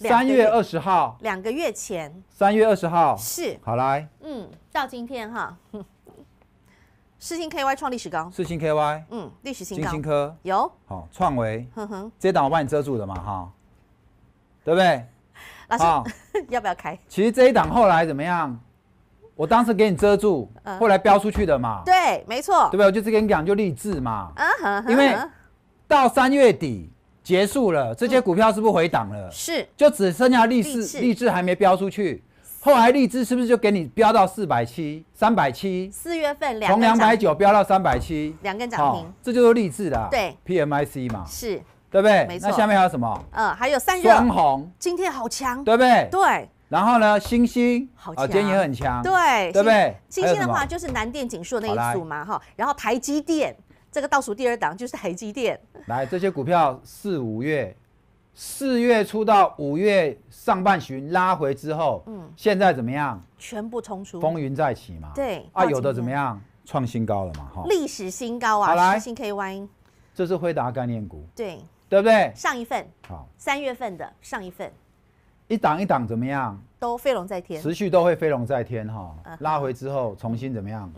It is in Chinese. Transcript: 3月20号，2个月前。3月20号是好来，到今天哈，世芯 KY 创历史高，世芯 KY， 历史新高，金星科有好，创维，这档我帮你遮住的嘛哈，对不对？老师要不要开？其实这一档后来怎么样？我当时给你遮住，后来飙出去的嘛，对，没错，对不对？我就是跟你讲就励志嘛，因为到3月底。 结束了，这些股票是不是回档了？是，就只剩下励志还没飙出去。后来励志是不是就给你飙到470、370？4月份从290飙到370，2根涨停，这就是励志啦。对 ，PMIC 嘛，是，对不对？没错。那下面还有什么？还有散热、双红，今天好强，对不对？对。然后呢，星星好强，今天也很强，对，对不对？星星的话就是南电、景硕那一组嘛，哈。然后台积电。 这个倒数第2档就是台积电。来，这些股票4月初到5月上半旬拉回之后，现在怎么样？全部冲出，风云再起嘛。对，有的怎么样？创新高了嘛，哈，历史新高啊！世芯 KY， 这是辉达概念股，对，对不对？上一份好，3月份的上一份，一档一档怎么样？都飞龙在天，持续都会飞龙在天哈。拉回之后重新怎么样？